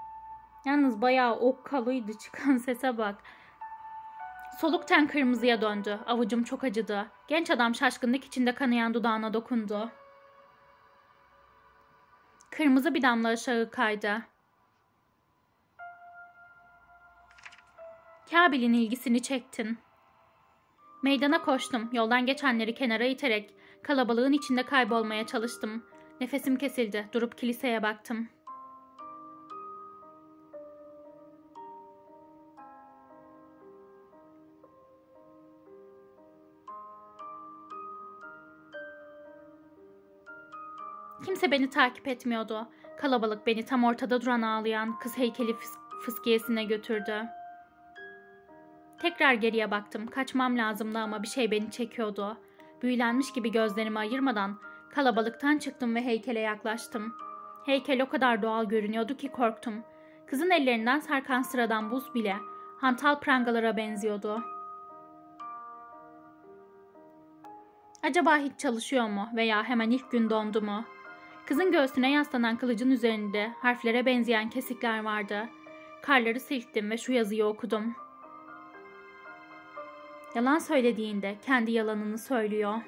Yalnız bayağı okkalıydı, çıkan sese bak. Soluk ten kırmızıya döndü. Avucum çok acıdı. Genç adam şaşkınlık içinde kanayan dudağına dokundu. Kırmızı bir damla aşağı kaydı. Kabil'in ilgisini çektin. Meydana koştum. Yoldan geçenleri kenara iterek kalabalığın içinde kaybolmaya çalıştım. Nefesim kesildi. Durup kiliseye baktım. Kimse beni takip etmiyordu. Kalabalık beni tam ortada duran ağlayan kız heykeli fıskiyesine götürdü. Tekrar geriye baktım. Kaçmam lazımdı ama bir şey beni çekiyordu. Büyülenmiş gibi gözlerimi ayırmadan kalabalıktan çıktım ve heykele yaklaştım. Heykel o kadar doğal görünüyordu ki korktum. Kızın ellerinden sarkan sıradan buz bile hantal prangalara benziyordu. Acaba hiç çalışıyor mu veya hemen ilk gün dondu mu? Kızın göğsüne yaslanan kılıcın üzerinde harflere benzeyen kesikler vardı. Karları silktim ve şu yazıyı okudum. Yalan söylediğinde kendi yalanını söylüyor.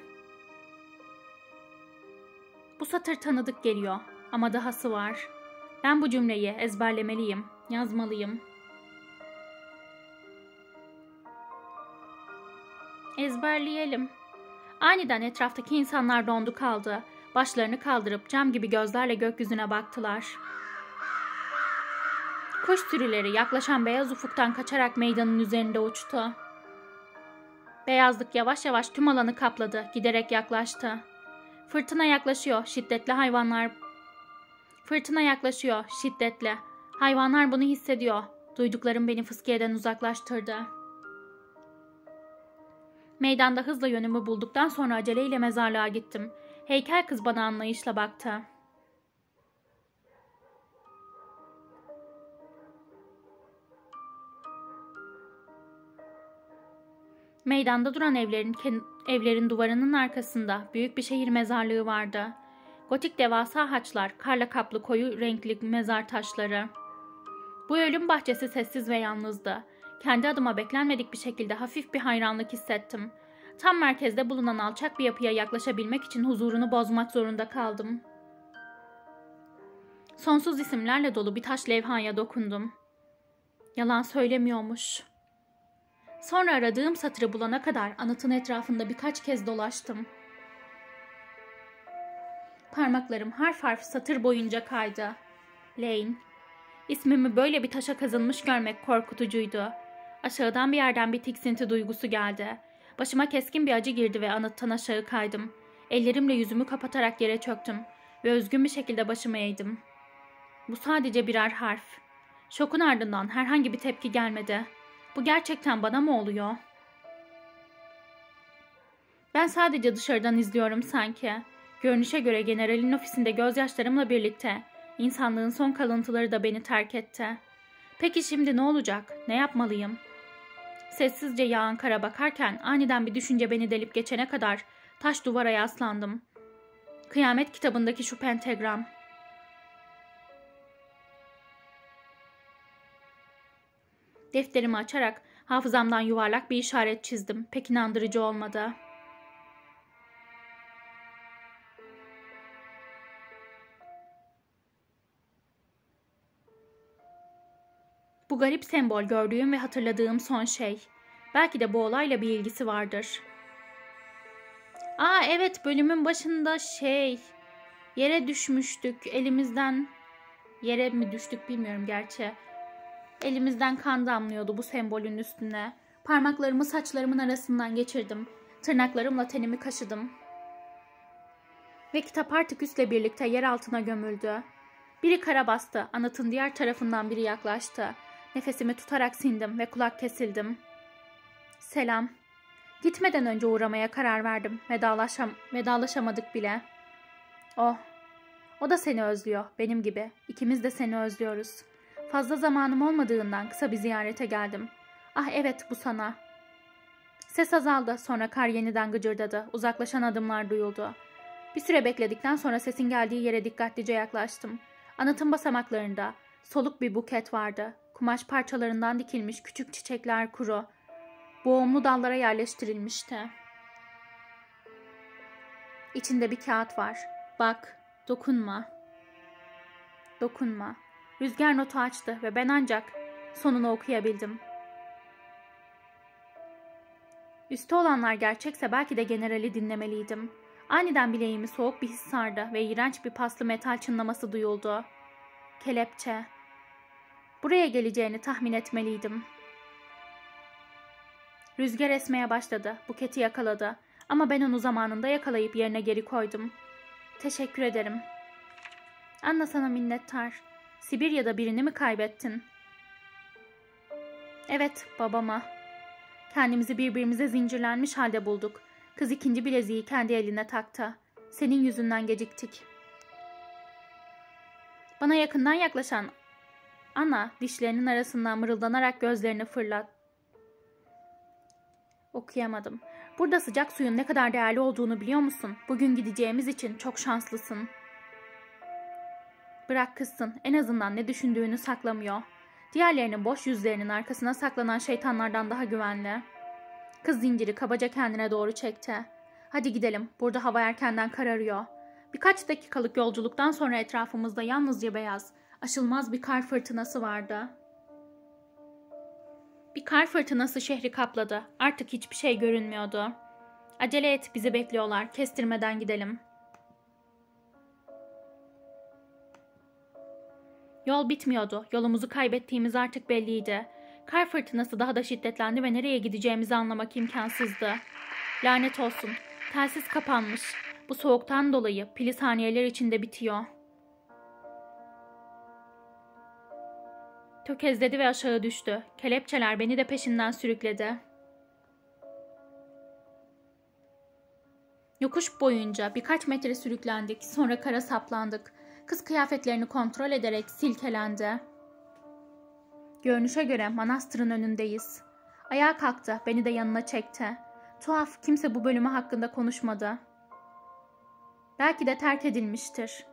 Bu satır tanıdık geliyor ama dahası var. Ben bu cümleyi ezberlemeliyim, yazmalıyım. Ezberleyelim. Aniden etraftaki insanlar dondu kaldı. Başlarını kaldırıp cam gibi gözlerle gökyüzüne baktılar. Kuş sürüleri yaklaşan beyaz ufuktan kaçarak meydanın üzerinde uçtu. Beyazlık yavaş yavaş tüm alanı kapladı, giderek yaklaştı. Fırtına yaklaşıyor, şiddetli. Hayvanlar bunu hissediyor. Duyduklarım beni fıskiyeden uzaklaştırdı. Meydanda hızla yönümü bulduktan sonra aceleyle mezarlığa gittim. Heykel kız bana anlayışla baktı. Meydanda duran evlerin duvarının arkasında büyük bir şehir mezarlığı vardı. Gotik devasa haçlar, karla kaplı koyu renkli mezar taşları. Bu ölüm bahçesi sessiz ve yalnızdı. Kendi adıma beklenmedik bir şekilde hafif bir hayranlık hissettim. Tam merkezde bulunan alçak bir yapıya yaklaşabilmek için huzurunu bozmak zorunda kaldım. Sonsuz isimlerle dolu bir taş levhaya dokundum. Yalan söylemiyormuş. Sonra aradığım satırı bulana kadar anıtın etrafında birkaç kez dolaştım. Parmaklarım harf harf satır boyunca kaydı. Lane. İsmimi böyle bir taşa kazınmış görmek korkutucuydu. Aşağıdan bir yerden bir tiksinti duygusu geldi. Başıma keskin bir acı girdi ve anıttan aşağı kaydım. Ellerimle yüzümü kapatarak yere çöktüm ve özgün bir şekilde başımı eğdim. Bu sadece birer harf. Şokun ardından herhangi bir tepki gelmedi. Bu gerçekten bana mı oluyor? Ben sadece dışarıdan izliyorum sanki. Görünüşe göre generalin ofisinde gözyaşlarımla birlikte insanlığın son kalıntıları da beni terk etti. Peki şimdi ne olacak? Ne yapmalıyım? Sessizce yağan kara bakarken aniden bir düşünce beni delip geçene kadar taş duvara yaslandım. Kıyamet kitabındaki şu pentagram. Defterimi açarak hafızamdan yuvarlak bir işaret çizdim. Pek inandırıcı olmadı. Bu garip sembol gördüğüm ve hatırladığım son şey. Belki de bu olayla bir ilgisi vardır. Aa evet, bölümün başında yere düşmüştük, elimizden yere mi düştük bilmiyorum gerçi. Elimizden kan damlıyordu bu sembolün üstüne. Parmaklarımı saçlarımın arasından geçirdim. Tırnaklarımla tenimi kaşıdım. Ve kitap artık üstle birlikte yer altına gömüldü. Biri kara bastı. Anıtın diğer tarafından biri yaklaştı. Nefesimi tutarak sindim ve kulak kesildim. Selam. Gitmeden önce uğramaya karar verdim. Vedalaşamadık bile. Oh. O da seni özlüyor. Benim gibi. İkimiz de seni özlüyoruz. Fazla zamanım olmadığından kısa bir ziyarete geldim. Ah evet, bu sana. Ses azaldı, sonra kar yeniden gıcırdadı. Uzaklaşan adımlar duyuldu. Bir süre bekledikten sonra sesin geldiği yere dikkatlice yaklaştım. Anıtın basamaklarında soluk bir buket vardı. Kumaş parçalarından dikilmiş küçük çiçekler kuru, boğumlu dallara yerleştirilmişti. İçinde bir kağıt var. Bak, dokunma. Dokunma. Rüzgar notu açtı ve ben ancak sonunu okuyabildim. Üste olanlar gerçekse belki de generali dinlemeliydim. Aniden bileğimi soğuk bir his sardı ve iğrenç bir paslı metal çınlaması duyuldu. Kelepçe. Buraya geleceğini tahmin etmeliydim. Rüzgar esmeye başladı, buketi yakaladı ama ben onu zamanında yakalayıp yerine geri koydum. Teşekkür ederim. Anna sana minnettar. Sibirya'da birini mi kaybettin? Evet, babama. Kendimizi birbirimize zincirlenmiş halde bulduk. Kız ikinci bileziği kendi eline taktı. Senin yüzünden geciktik. Bana yakından yaklaşan Ana dişlerinin arasından mırıldanarak gözlerini fırlat. Okuyamadım. Burada sıcak suyun ne kadar değerli olduğunu biliyor musun? Bugün gideceğimiz için çok şanslısın. Bırak kızsın. En azından ne düşündüğünü saklamıyor. Diğerlerinin boş yüzlerinin arkasına saklanan şeytanlardan daha güvenli. Kız zinciri kabaca kendine doğru çekti. Hadi gidelim. Burada hava erkenden kararıyor. Birkaç dakikalık yolculuktan sonra etrafımızda yalnızca beyaz, aşılmaz bir kar fırtınası vardı. Bir kar fırtınası şehri kapladı. Artık hiçbir şey görünmüyordu. Acele et, bizi bekliyorlar. Kestirmeden gidelim. Yol bitmiyordu. Yolumuzu kaybettiğimiz artık belliydi. Kar fırtınası daha da şiddetlendi ve nereye gideceğimizi anlamak imkansızdı. Lanet olsun. Telsiz kapanmış. Bu soğuktan dolayı pili saniyeler içinde bitiyor. Tökezledi ve aşağı düştü. Kelepçeler beni de peşinden sürükledi. Yokuş boyunca birkaç metre sürüklendik, sonra kara saplandık. Kız kıyafetlerini kontrol ederek silkelendi. Görünüşe göre manastırın önündeyiz. Ayağa kalktı, beni de yanına çekti. Tuhaf, kimse bu bölümü hakkında konuşmadı. Belki de terk edilmiştir.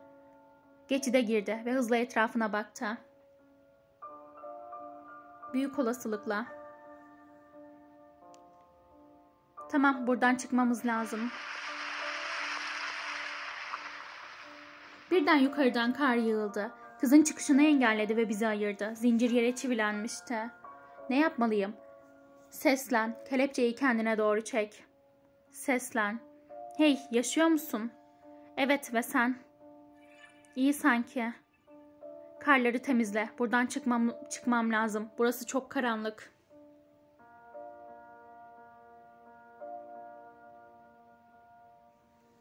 Geçide girdi ve hızla etrafına baktı. Büyük olasılıkla. Tamam, buradan çıkmamız lazım. Birden yukarıdan kar yığıldı. Kızın çıkışını engelledi ve bizi ayırdı. Zincir yere çivilenmişti. Ne yapmalıyım? Seslen. Kelepçeyi kendine doğru çek. Seslen. Hey, yaşıyor musun? Evet, ve sen? İyi sanki. Karları temizle. Buradan çıkmam lazım. Burası çok karanlık.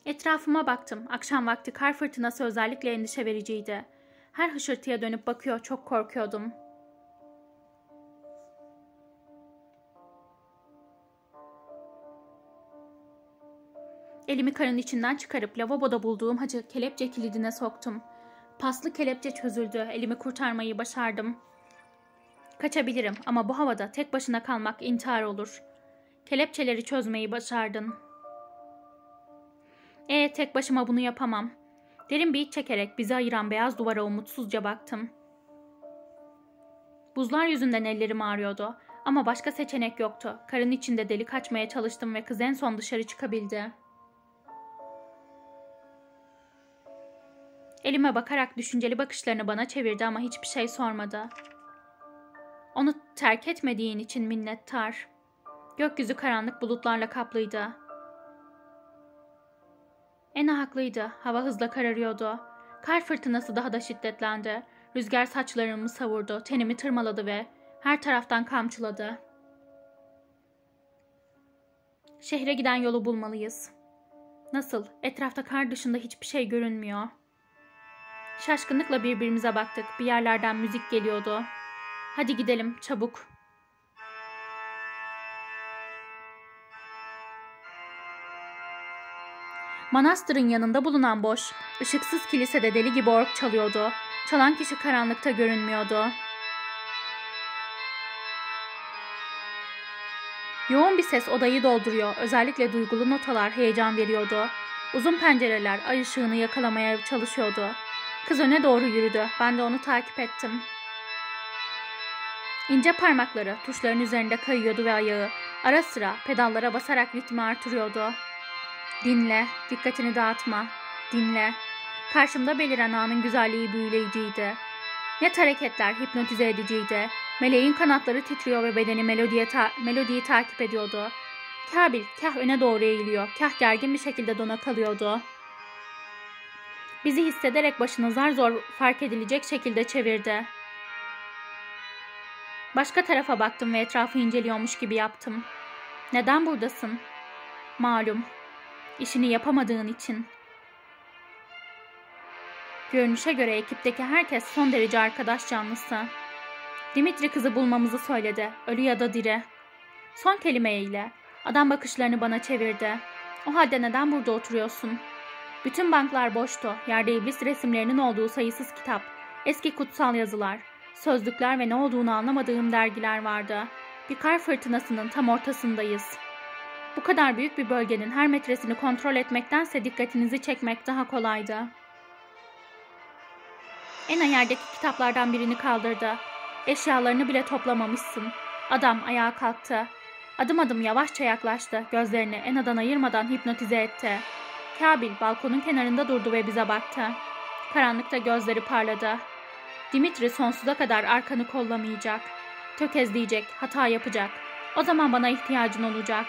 Etrafıma baktım. Akşam vakti kar fırtınası özellikle endişe vericiydi. Her hışırtıya dönüp bakıyor, çok korkuyordum. Elimi karın içinden çıkarıp lavaboda bulduğum hacı kelepçe kilidine soktum. Paslı kelepçe çözüldü. Elimi kurtarmayı başardım. Kaçabilirim ama bu havada tek başına kalmak intihar olur. Kelepçeleri çözmeyi başardın. Tek başıma bunu yapamam. Derin bir iç çekerek bizi ayıran beyaz duvara umutsuzca baktım. Buzlar yüzünden ellerim ağrıyordu ama başka seçenek yoktu. Karın içinde delik açmaya çalıştım ve kız en son dışarı çıkabildi. Elime bakarak düşünceli bakışlarını bana çevirdi ama hiçbir şey sormadı. Onu terk etmediğin için minnettar. Gökyüzü karanlık bulutlarla kaplıydı. Ena haklıydı. Hava hızla kararıyordu. Kar fırtınası daha da şiddetlendi. Rüzgar saçlarımı savurdu, tenimi tırmaladı ve her taraftan kamçıladı. Şehre giden yolu bulmalıyız. Nasıl? Etrafta kar dışında hiçbir şey görünmüyor. Şaşkınlıkla birbirimize baktık. Bir yerlerden müzik geliyordu. Hadi gidelim, çabuk. Manastırın yanında bulunan boş, ışıksız kilisede deli gibi org çalıyordu. Çalan kişi karanlıkta görünmüyordu. Yoğun bir ses odayı dolduruyor. Özellikle duygulu notalar heyecan veriyordu. Uzun pencereler ay ışığını yakalamaya çalışıyordu. Kız öne doğru yürüdü. Ben de onu takip ettim. İnce parmakları tuşların üzerinde kayıyordu ve ayağı ara sıra pedallara basarak ritmi artırıyordu. Dinle, dikkatini dağıtma. Dinle. Karşımda beliren anın güzelliği büyüleyiciydi. Net hareketler hipnotize ediciydi. Meleğin kanatları titriyor ve bedeni melodiyi takip ediyordu. Kabil kah öne doğru eğiliyor, kah gergin bir şekilde dona kalıyordu. Bizi hissederek başını zar zor fark edilecek şekilde çevirdi. Başka tarafa baktım ve etrafı inceliyormuş gibi yaptım. Neden buradasın? Malum. İşini yapamadığın için. Görünüşe göre ekipteki herkes son derece arkadaş canlısı. Dimitri kızı bulmamızı söyledi. Ölü ya da diri. Son kelimeyle adam bakışlarını bana çevirdi. O halde neden burada oturuyorsun? Bütün banklar boştu. Yerde iblis resimlerinin olduğu sayısız kitap. Eski kutsal yazılar, sözlükler ve ne olduğunu anlamadığım dergiler vardı. Bir kar fırtınasının tam ortasındayız. Bu kadar büyük bir bölgenin her metresini kontrol etmektense dikkatinizi çekmek daha kolaydı. Ena yerdeki kitaplardan birini kaldırdı. Eşyalarını bile toplamamışsın. Adam ayağa kalktı. Adım adım yavaşça yaklaştı. Gözlerini Ena'dan ayırmadan hipnotize etti. Kabil balkonun kenarında durdu ve bize baktı. Karanlıkta gözleri parladı. Dimitri sonsuza kadar arkanı kollamayacak. Tökezleyecek, hata yapacak. O zaman bana ihtiyacın olacak.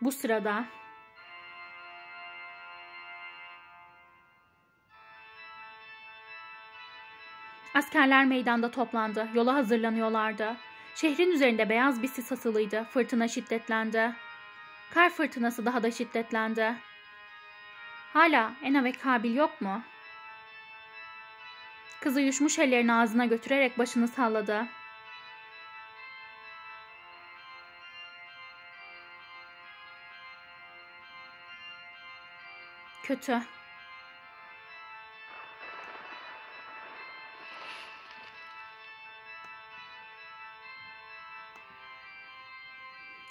Bu sırada... Askerler meydanda toplandı. Yola hazırlanıyorlardı. Şehrin üzerinde beyaz bir sis asılıydı. Fırtına şiddetlendi. Kar fırtınası daha da şiddetlendi. Hala Ena ve Kabil yok mu? Kızı yuşmuş ellerini ağzına götürerek başını salladı. Kötü.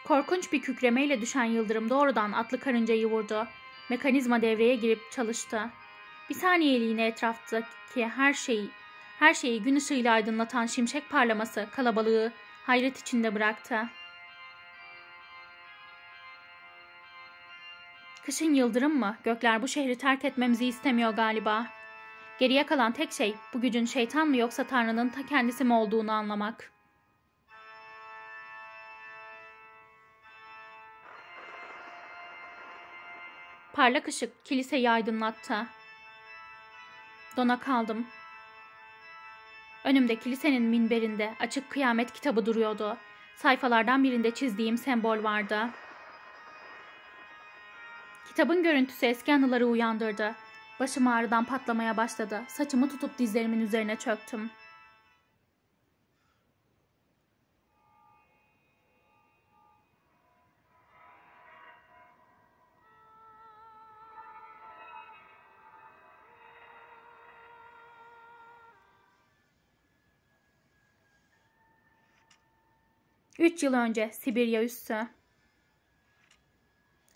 Korkunç bir kükremeyle düşen yıldırım doğrudan atlı karıncayı vurdu. Mekanizma devreye girip çalıştı. Bir saniyeliğine etraftaki her şeyi gün ışığıyla aydınlatan şimşek parlaması kalabalığı hayret içinde bıraktı. Kışın yıldırım mı? Gökler bu şehri terk etmemizi istemiyor galiba. Geriye kalan tek şey bu gücün şeytan mı yoksa Tanrı'nın ta kendisi mi olduğunu anlamak. Parlak ışık kiliseyi aydınlattı. Dona kaldım. Önümde kilisenin minberinde açık Kıyamet kitabı duruyordu. Sayfalardan birinde çizdiğim sembol vardı. Kitabın görüntüsü eski anıları uyandırdı. Başım ağrıdan patlamaya başladı. Saçımı tutup dizlerimin üzerine çöktüm. Üç yıl önce Sibirya üssü.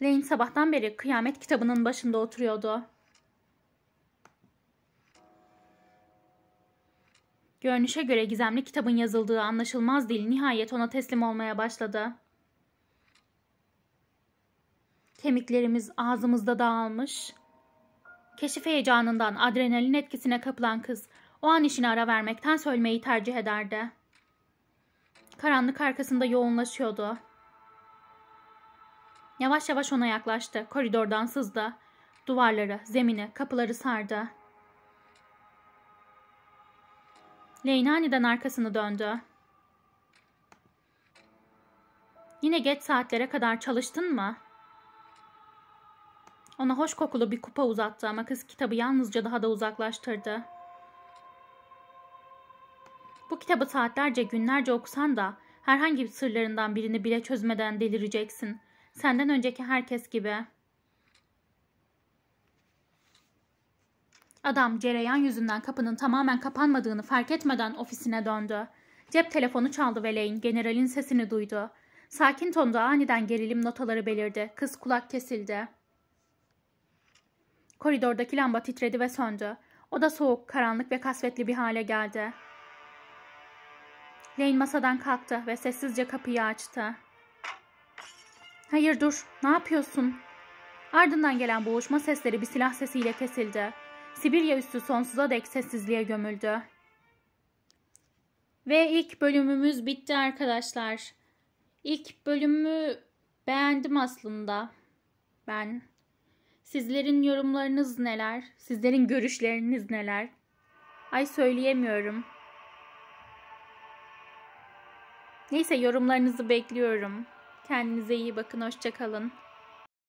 Lane sabahtan beri Kıyamet kitabının başında oturuyordu. Görünüşe göre gizemli kitabın yazıldığı anlaşılmaz dil nihayet ona teslim olmaya başladı. Kemiklerimiz ağzımızda dağılmış. Keşif heyecanından adrenalin etkisine kapılan kız o an işine ara vermekten ölmeyi tercih ederdi. Karanlık arkasında yoğunlaşıyordu. Yavaş yavaş ona yaklaştı. Koridordan sızdı. Duvarları, zemini, kapıları sardı. Lane aniden arkasını döndü. Yine geç saatlere kadar çalıştın mı? Ona hoş kokulu bir kupa uzattı ama kız kitabı yalnızca daha da uzaklaştırdı. Bu kitabı saatlerce, günlerce okusan da herhangi bir sırlarından birini bile çözmeden delireceksin. Senden önceki herkes gibi. Adam cereyan yüzünden kapının tamamen kapanmadığını fark etmeden ofisine döndü. Cep telefonu çaldı ve Lane generalin sesini duydu. Sakin tonda aniden gerilim notaları belirdi. Kız kulak kesildi. Koridordaki lamba titredi ve söndü. Oda soğuk, karanlık ve kasvetli bir hale geldi. Lane masadan kalktı ve sessizce kapıyı açtı. Hayır dur, ne yapıyorsun? Ardından gelen boğuşma sesleri bir silah sesiyle kesildi. Sibirya üssü sonsuza dek sessizliğe gömüldü. Ve ilk bölümümüz bitti arkadaşlar. İlk bölümü beğendim aslında ben. Sizlerin yorumlarınız neler? Sizlerin görüşleriniz neler? Ay söyleyemiyorum. Neyse, yorumlarınızı bekliyorum. Kendinize iyi bakın, hoşça kalın.